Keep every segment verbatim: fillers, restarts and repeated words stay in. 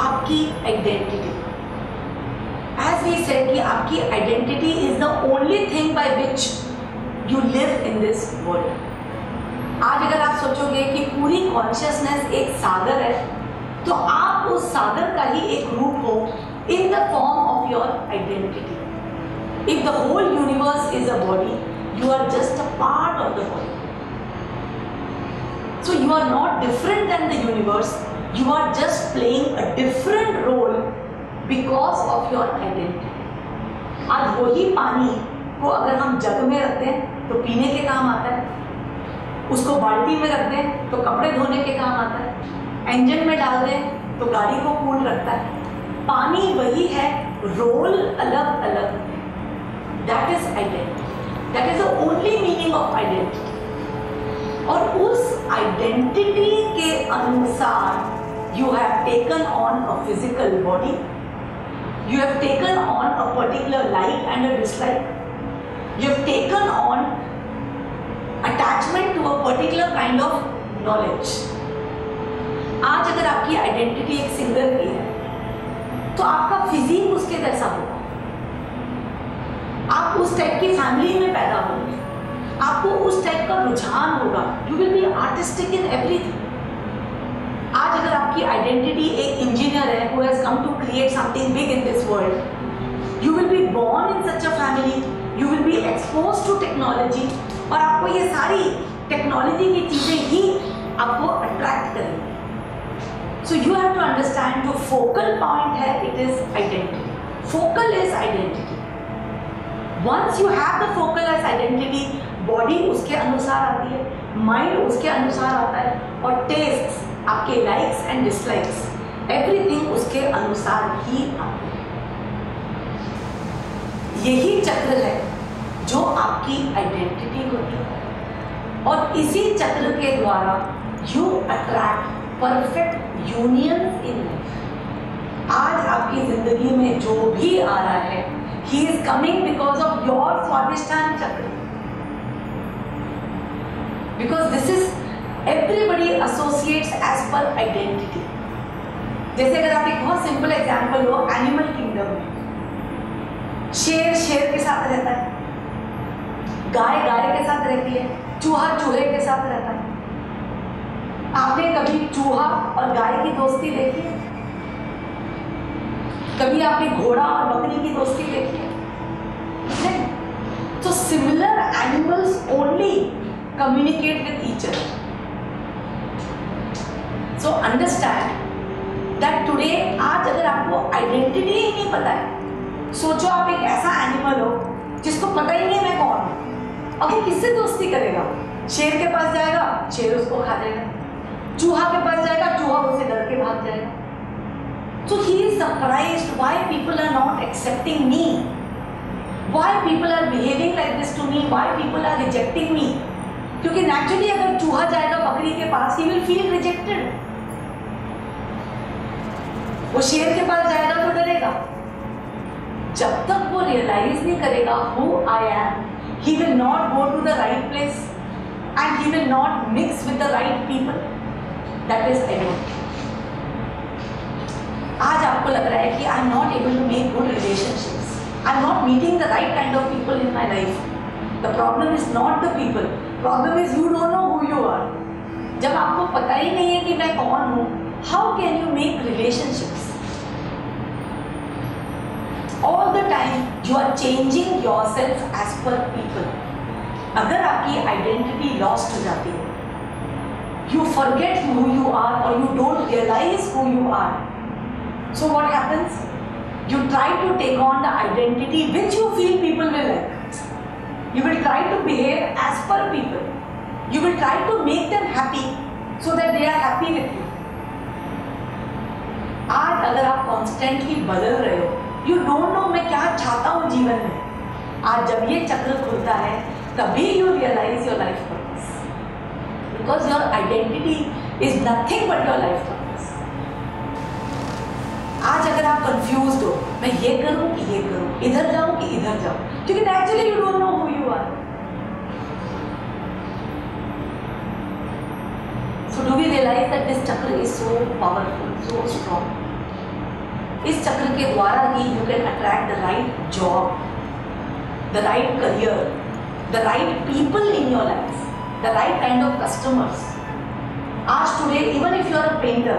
आपकी identity. As we said कि आपकी identity is the only thing by which you live in this world. आज अगर आप सोचोगे कि पूरी कॉन्शियसनेस एक सागर है, तो आप उस सागर का ही एक रूप हो in the form of your identity. If the whole universe is a body, you are just a part of the body. So you are not different than the universe. You are just playing a different role because of your identity. आज वही पानी को अगर हम जग में रखते हैं तो पीने के काम आता है, उसको बाल्टी में रखते हैं तो कपड़े धोने के काम आता है, इंजन में डाल दें तो गाड़ी को कूल रखता है. पानी वही है, रोल अलग अलग है. That is identity. That is the only meaning of identity. और उस आइडेंटिटी के अनुसार you have taken on a physical body, you have taken on a particular like and a dislike, you have taken on attachment to a particular kind of knowledge. आज अगर आपकी identity एक singer की है तो आपका फिजिक उसके जैसा होगा. आप उस टाइप की फैमिली में पैदा होंगे, आपको उस टाइप का रुझान होगा. You will be artistic in everything. आज अगर आपकी आइडेंटिटी एक इंजीनियर है who has come to create something big in this world, you will be born in such a family, you will be exposed to technology और आपको ये सारी technology की चीज़ें ही आपको अट्रैक्ट करेंगी. So you have to understand जो focal point है it is identity. Focal is identity. Once you have the focal as identity, body उसके अनुसार आती है, mind उसके अनुसार आता है और tastes, आपके likes and dislikes, everything उसके अनुसार ही आता है. यही चक्र है जो आपकी identity होती है और इसी चक्र के द्वारा you attract perfect unions in life. आज आपकी जिंदगी में जो भी आ रहा है, he is coming because of your Swadhisthana Chakra. Because this is, everybody associates as per identity. जैसे अगर आप एक बहुत सिंपल एग्जाम्पल हो एनिमल किंगडम में, शेर शेर के साथ रहता है, गाय गाय के साथ रहती है, चूहा चूहे के साथ रहता है. आपने कभी चूहा और गाय की दोस्ती देखी है? कभी आपने घोड़ा और बकरी की दोस्ती देखी है? तो similar animals only communicate with each other. So understand that today आज अगर आपको आइडेंटिटी ही नहीं पता है, सोचो आप एक ऐसा एनिमल हो जिसको पता ही नहीं मैं कौन हूँ, अब किससे दोस्ती करेगा? शेर के पास जाएगा, शेर उसको खा जाएगा, चूहा के पास जाएगा, चूहा उससे डर के भाग जाएगा. So he is surprised why people are not accepting me, why people are behaving like this to me, why people are rejecting me. क्योंकि naturally अगर चूहा जाएगा बकरी के पास, he will feel rejected. वो शेर के पास जाएगा तो डरेगा. जब तक वो realize नहीं करेगा who I am, he will not go to the right place and he will not mix with the right people. That is identity. आज आपको लग रहा है कि I am not able to make good relationships, I am not meeting the right kind of people in my life. The problem is not the people, problem is you don't know who you are. जब आपको पता ही नहीं है कि मैं कौन हूँ, how can you make relationships? All the time you are changing yourself as per people. अगर आपकी आइडेंटिटी लॉस्ट हो जाती है, you forget who you are और you don't realise who you are. So what happens? You try to take on the identity which you feel people will like. You will try to behave as per people. You will try to make them happy so that they are happy with you. आज अगर आप constantly बदल रहे हो, you don't know मैं क्या चाहता हूँ जीवन में. आज जब ये चक्र खुलता है, तभी you realize your life purpose. Because your identity is nothing but your life purpose. आज अगर आप कंफ्यूज हो, मैं ये करूं कि ये करूं, इधर जाऊं कि इधर जाऊं, क्योंकि actually you don't know who you are. So do we realise that this chakra is so powerful, so strong. इस चक्र के द्वारा ही you can attract the right job, the right career, the right people in your life, the right kind of customers. आज today even if you are a painter,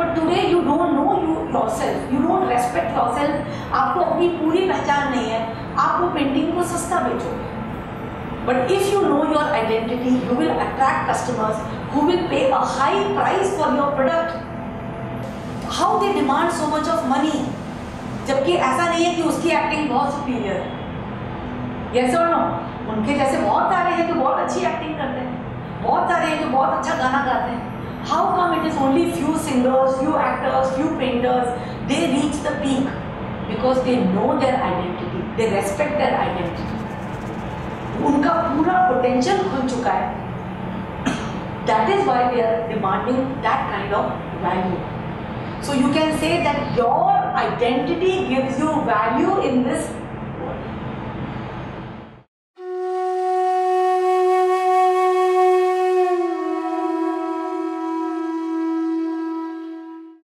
but today you don't know you yourself, you don't respect yourself, आपको अपनी पूरी पहचान नहीं है, आप वो painting को सस्ता बेचोगे. But if you know your identity, you will attract customers who will pay a high price for your product. How they demand so much of money? जबकि ऐसा नहीं है कि उसकी एक्टिंग बहुत सुपीरियर है. Yes or no? उनके जैसे बहुत सारे हैं जो बहुत अच्छी एक्टिंग करते हैं, बहुत सारे हैं जो बहुत अच्छा गाना गाते हैं. How come it is only few singers, few actors, few painters they reach the peak? Because they know their identity, they respect their identity. उनका पूरा पोटेंशियल खुल चुका है. That is why they are demanding that kind of value. So you can say that your identity gives you value in this